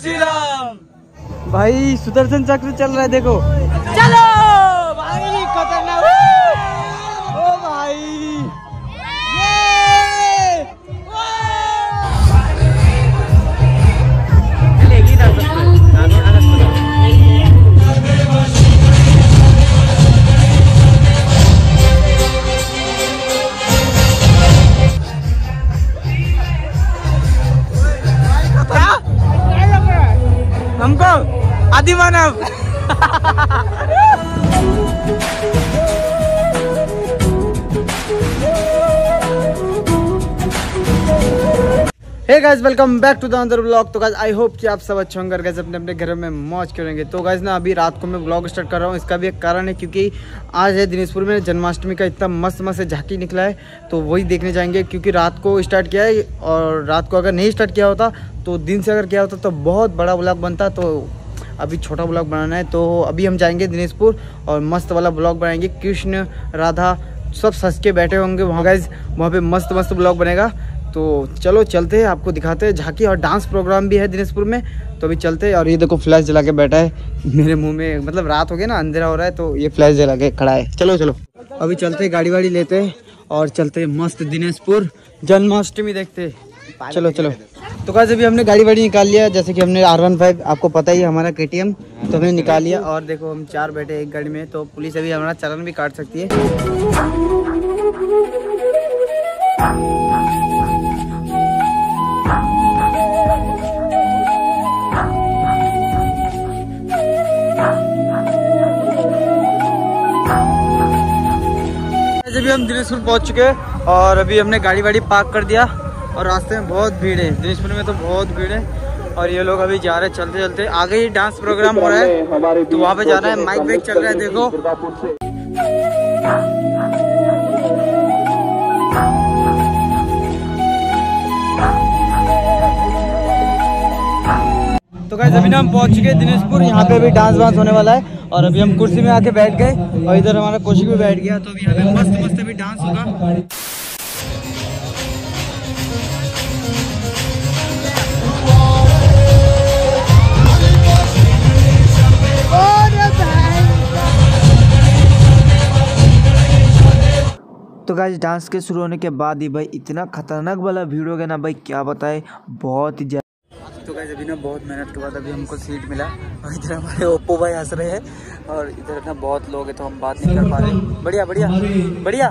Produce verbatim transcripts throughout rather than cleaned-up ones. श्री राम। भाई सुदर्शन चक्र चल रहा है, देखो। चलो भाई खतरनाक। ओ भाई हमको आदिमानव। Hey guys, welcome back to the another vlog. तो गाइस आई होप कि आप सब अच्छे होंगे, गाइस अपने अपने घरों में मौज करेंगे। तो गाइस ना अभी रात को मैं व्लॉग स्टार्ट कर रहा हूँ, इसका भी एक कारण है क्योंकि आज है दिनेशपुर में जन्माष्टमी का इतना मस्त मस्त झांकी निकला है, तो वही देखने जाएंगे क्योंकि रात को स्टार्ट किया है और रात को अगर नहीं स्टार्ट किया होता तो दिन से अगर किया होता तो बहुत बड़ा व्लॉग बनता, तो अभी छोटा व्लॉग बनाना है। तो अभी हम जाएंगे दिनेशपुर और मस्त वाला व्लॉग बनाएंगे। कृष्ण राधा सब सज के बैठे होंगे वहाँ गाइज, वहाँ पे मस्त मस्त व्लॉग बनेगा। तो चलो चलते हैं, आपको दिखाते हैं झांकी और डांस प्रोग्राम भी है दिनेशपुर में, तो अभी चलते हैं। और ये देखो फ्लैश जला के बैठा है मेरे मुंह में, मतलब रात हो गया ना, अंधेरा हो रहा है, तो ये फ्लैश जला के खड़ा है। चलो चलो अभी चलते हैं, गाड़ी वाड़ी लेते हैं और चलते हैं मस्त दिनेशपुर जन्माष्टमी देखते हैं। चलो चलो। तो गाइस अभी हमने गाड़ी वाड़ी निकाल लिया, जैसे कि हमने आर पंद्रह आपको पता ही है हमारा के टी एम, तो हमने निकाल लिया। और देखो हम चार बैठे एक गाड़ी में, तो पुलिस अभी हमारा चालान भी काट सकती है। अभी हम दिनेशपुर पहुंच चुके हैं और अभी हमने गाड़ी वाड़ी पार्क कर दिया और रास्ते में बहुत भीड़ है, दिनेशपुर में तो बहुत भीड़ है। और ये लोग अभी जा रहे हैं, चलते चलते आगे ही डांस प्रोग्राम हो रहा है तो वहाँ पे जा रहा है। माइक ब्रेक चल रहा है, देखो गाइस अभी ना हम पहुंच चुके हैं दिनेशपुर। यहाँ पे अभी डांस वांस होने वाला है और अभी हम कुर्सी में आके बैठ गए और इधर हमारा कोशिक भी बैठ गया, तो अभी यहाँ पे मस्त मस्त अभी डांस होगा। तो गाइस डांस के शुरू होने के बाद ही भाई इतना खतरनाक वाला भीड़ हो गया ना भाई, क्या बताए, बहुत ही। तो गाइस अभी ना बहुत मेहनत के बाद अभी हमको सीट मिला और इधर हमारे ओप्पो भाई हंस रहे हैं और इधर ना बहुत लोग हैं तो हम बात नहीं कर पा रहे। बढ़िया बढ़िया बढ़िया बढ़िया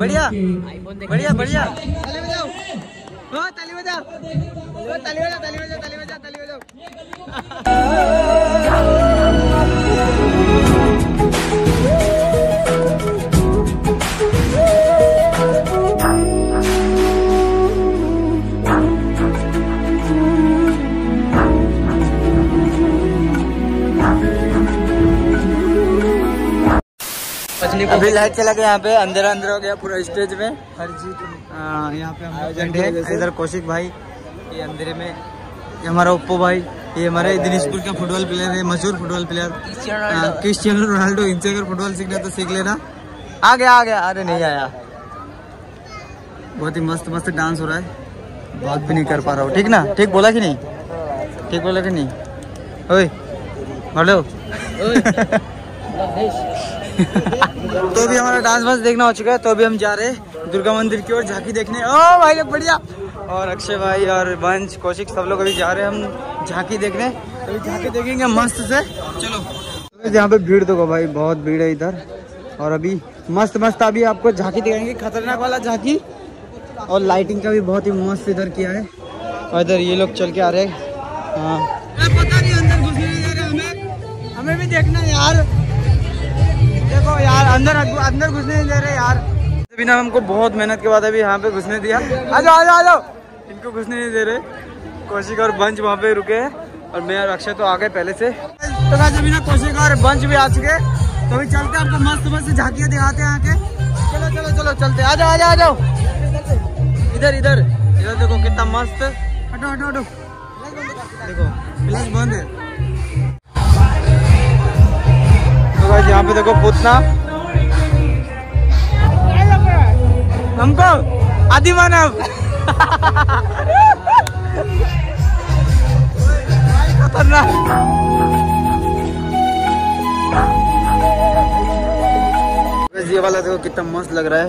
बढ़िया बढ़िया। ताली बजाओ, ताली बजाओ, ताली बजाओ, ताली बजाओ, ताली बजाओ। अभी लाइट चला गया, यहाँ पे अंदर अंदर हो गया पूरा स्टेज में हर चीज। यहाँ पे हम इधर कौशिक भाई, ये अंधेरे में, ये हमारा ओप्पो भाई, ये हमारे दिनेशपुर का फुटबॉल प्लेयर है, मशहूर फुटबॉल प्लेयर क्रिस्टियानो रोनाल्डो। इनसे अगर फुटबॉल सीखना तो सीख लेना। आ गया आ गया, अरे नहीं आया। बहुत ही मस्त मस्त डांस हो रहा है, बात भी नहीं कर पा रहा हूँ। ठीक ना, ठीक बोला कि नहीं, ठीक बोला कि नहीं? ओए हेलो। तो अभी हमारा डांस वांस देखना हो चुका है, तो अभी हम जा रहे हैं दुर्गा मंदिर की ओर झांकी देखने। ओ भाई लोग बढ़िया, और अक्षय भाई और वंश कौशिक सब लोग अभी जा रहे हैं हम झांकी देखने, तो झांकी देखेंगे मस्त से। चलो यहाँ पे भीड़ देखो भाई, बहुत भीड़ है इधर। और अभी मस्त मस्त अभी आपको झांकी दिखाएंगे, खतरनाक वाला झांकी। और लाइटिंग का भी बहुत ही मस्त इधर किया है। और इधर ये लोग चल के आ रहे हैं। हाँ पता नहीं अंदर घुस नहीं जा रहे, हमें हमें भी देखना है यार। देखो यार अंदर अंदर घुसने नहीं दे रहे यार। अभी ना हमको बहुत मेहनत के बाद अभी यहाँ पे घुसने दिया। आ जाओ आ जाओ आ जाओ, इनको घुसने नहीं दे रहे। कौशिक और बंच वहाँ पे रुके हैं और मैं और अक्षय तो आ गए पहले से। तो गाइस अभी ना कौशिक और बंच भी आ चुके, तो अभी चलते हैं, आपको मस्त मस्त झांकियाँ दिखाते हैं यहाँ के। चलो चलो चलो चलते, आ जाओ आ जाओ आ जाओ। इधर इधर इधर देखो कितना मस्त। हटो हटो हटो, देखो प्लस बंद है। यहाँ पे देखो पूतना, हमको आदिमानव। खतरनाक। बस ये वाला देखो कितना मस्त लग रहा है।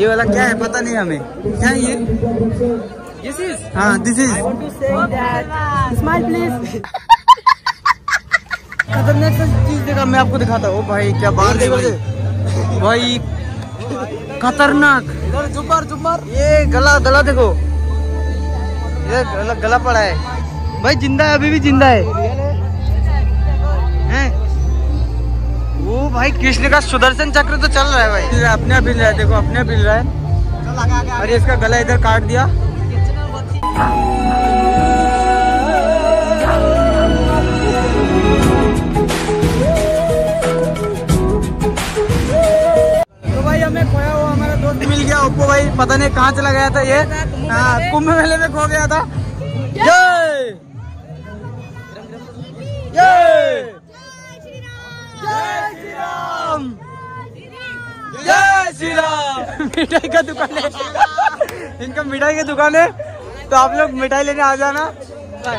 ये वाला क्या है पता नहीं हमें, क्या है ये? दिस इज, हाँ दिस इज, स्माइल प्लीज। खतरनाक चीज देखा, मैं आपको दिखाता हूँ। भाई क्या बात है भाई, भाई खतरनाक। इधर जुम्मर जुम्मर, ये गला गला देखो, ये गला, गला पड़ा है भाई, जिंदा है, अभी भी जिंदा है, है? वो भाई कृष्ण का सुदर्शन चक्र तो चल रहा है भाई, अपने आप हिल रहा है, देखो अपने आप हिल रहा है। अरे इसका गला इधर काट दिया। मिल गया ओप्पो भाई, पता नहीं कहाँ चला गया था ये, कुंभ मेले में खो गया था। ये ये जय श्री राम, जय श्री राम। मिठाई का दुकान है इनका, मिठाई की दुकान है, तो आप लोग मिठाई लेने आ जाना। चलो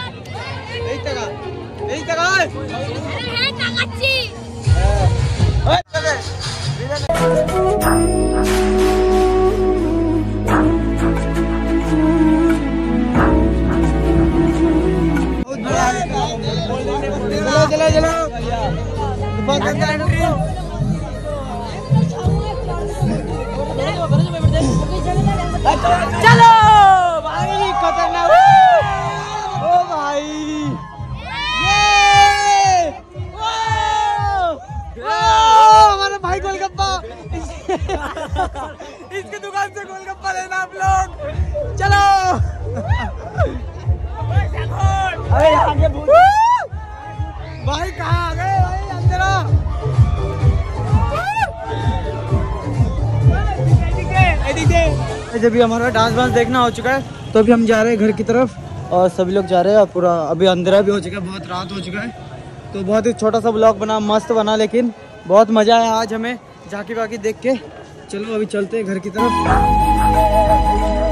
चलो चलो भाई, खतरनाक। ओ भाई हमारे भाई गोलगप्पा, इसकी दुकान से गोलगप्पा लेना आप लोग। चलो अरे आगे भाई, कहाँ आ गए भाई अंदर। जब भी हमारा डांस वांस देखना हो चुका है, तो अभी हम जा रहे हैं घर की तरफ, और सभी लोग जा रहे हैं। पूरा अभी अंधेरा भी हो चुका है, बहुत रात हो चुका है, तो बहुत ही छोटा सा ब्लॉग बना, मस्त बना, लेकिन बहुत मज़ा आया आज हमें झांकी वाकी देख के। चलो अभी चलते हैं घर की तरफ।